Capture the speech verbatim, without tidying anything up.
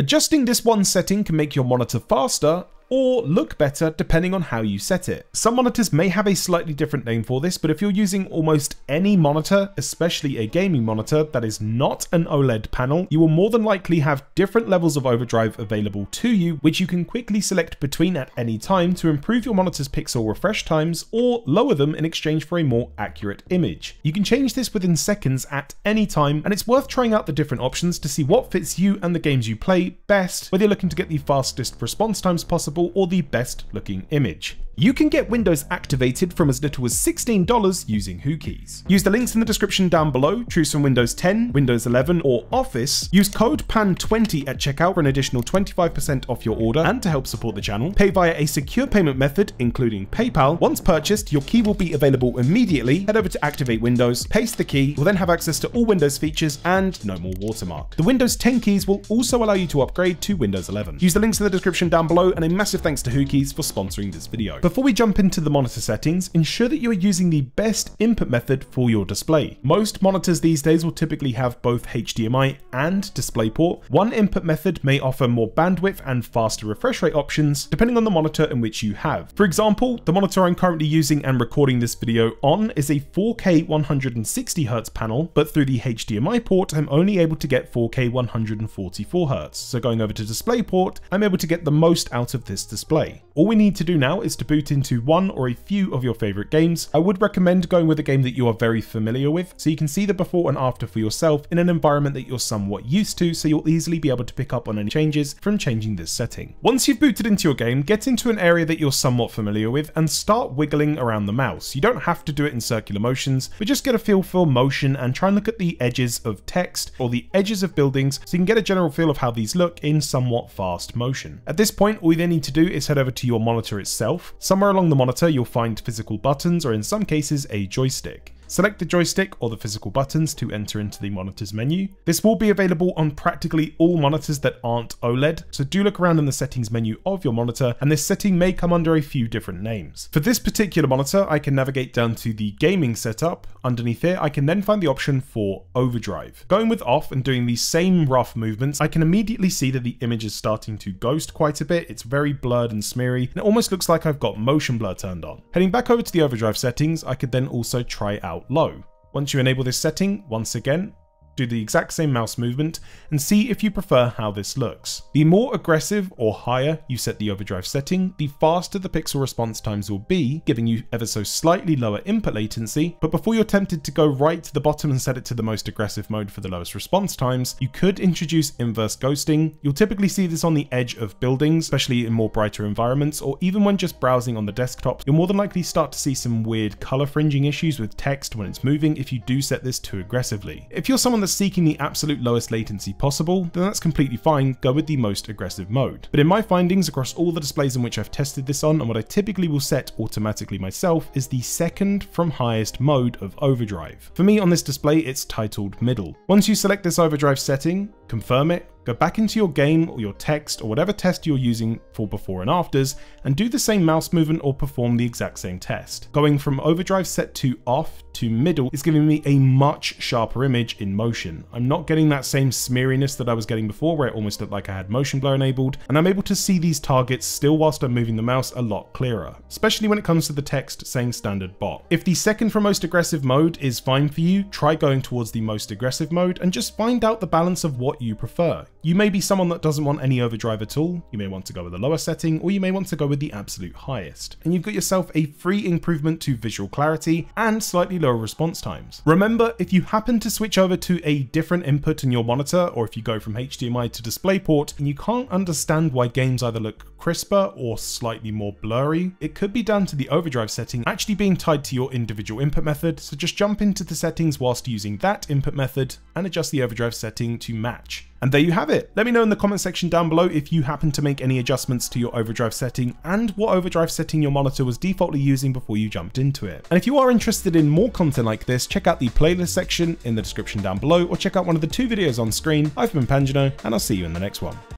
Adjusting this one setting can make your monitor faster or look better depending on how you set it. Some monitors may have a slightly different name for this, but if you're using almost any monitor, especially a gaming monitor that is not an OLED panel, you will more than likely have different levels of overdrive available to you, which you can quickly select between at any time to improve your monitor's pixel refresh times or lower them in exchange for a more accurate image. You can change this within seconds at any time, and it's worth trying out the different options to see what fits you and the games you play best, whether you're looking to get the fastest response times possible or the best looking image. You can get Windows activated from as little as sixteen dollars using WhoKeys. Use the links in the description down below, choose from Windows ten, Windows eleven or Office, use code P A N twenty at checkout for an additional twenty-five percent off your order and to help support the channel. Pay via a secure payment method including PayPal. Once purchased, your key will be available immediately. Head over to Activate Windows, paste the key, you'll then have access to all Windows features and no more watermark. The Windows ten keys will also allow you to upgrade to Windows eleven. Use the links in the description down below, and a massive thanks to WhoKeys for sponsoring this video. Before we jump into the monitor settings, ensure that you are using the best input method for your display. Most monitors these days will typically have both H D M I and DisplayPort. One input method may offer more bandwidth and faster refresh rate options, depending on the monitor in which you have. For example, the monitor I'm currently using and recording this video on is a four K one hundred sixty hertz panel, but through the H D M I port, I'm only able to get four K one hundred forty-four hertz. So going over to DisplayPort, I'm able to get the most out of this display. All we need to do now is to boot into one or a few of your favorite games. I would recommend going with a game that you are very familiar with, so you can see the before and after for yourself in an environment that you're somewhat used to, so you'll easily be able to pick up on any changes from changing this setting. Once you've booted into your game, get into an area that you're somewhat familiar with and start wiggling around the mouse. You don't have to do it in circular motions, but just get a feel for motion and try and look at the edges of text or the edges of buildings so you can get a general feel of how these look in somewhat fast motion. At this point, all you then need to do is head over to your monitor itself. Somewhere along the monitor, you'll find physical buttons or in some cases a joystick. Select the joystick or the physical buttons to enter into the monitor's menu. This will be available on practically all monitors that aren't OLED, so do look around in the settings menu of your monitor, and this setting may come under a few different names. For this particular monitor, I can navigate down to the gaming setup. Underneath here, I can then find the option for overdrive. Going with off and doing the same rough movements, I can immediately see that the image is starting to ghost quite a bit. It's very blurred and smeary, and it almost looks like I've got motion blur turned on. Heading back over to the overdrive settings, I could then also try out low. Once you enable this setting, once again, do the exact same mouse movement and see if you prefer how this looks. The more aggressive or higher you set the overdrive setting, the faster the pixel response times will be, giving you ever so slightly lower input latency. But before you're tempted to go right to the bottom and set it to the most aggressive mode for the lowest response times, you could introduce inverse ghosting. You'll typically see this on the edge of buildings, especially in more brighter environments, or even when just browsing on the desktop. You'll more than likely start to see some weird color fringing issues with text when it's moving if you do set this too aggressively. If you're someone that's seeking the absolute lowest latency possible, then that's completely fine, go with the most aggressive mode. But in my findings across all the displays in which I've tested this on, and what I typically will set automatically myself, is the second from highest mode of overdrive. For me on this display, it's titled middle. Once you select this overdrive setting, confirm it, go back into your game or your text or whatever test you're using for before and afters, and do the same mouse movement or perform the exact same test. Going from overdrive set to off to middle is giving me a much sharper image in motion. I'm not getting that same smeariness that I was getting before, where it almost looked like I had motion blur enabled, and I'm able to see these targets still whilst I'm moving the mouse a lot clearer, especially when it comes to the text saying standard bot. If the second from most aggressive mode is fine for you, try going towards the most aggressive mode and just find out the balance of what you prefer. You may be someone that doesn't want any overdrive at all, you may want to go with a lower setting, or you may want to go with the absolute highest. And you've got yourself a free improvement to visual clarity and slightly lower response times. Remember, if you happen to switch over to a different input in your monitor, or if you go from H D M I to DisplayPort, and you can't understand why games either look crisper or slightly more blurry, it could be down to the overdrive setting actually being tied to your individual input method, so just jump into the settings whilst using that input method and adjust the overdrive setting to match. And there you have it. Let me know in the comment section down below if you happen to make any adjustments to your overdrive setting and what overdrive setting your monitor was defaultly using before you jumped into it. And if you are interested in more content like this, check out the playlist section in the description down below, or check out one of the two videos on screen. I've been Panjno, and I'll see you in the next one.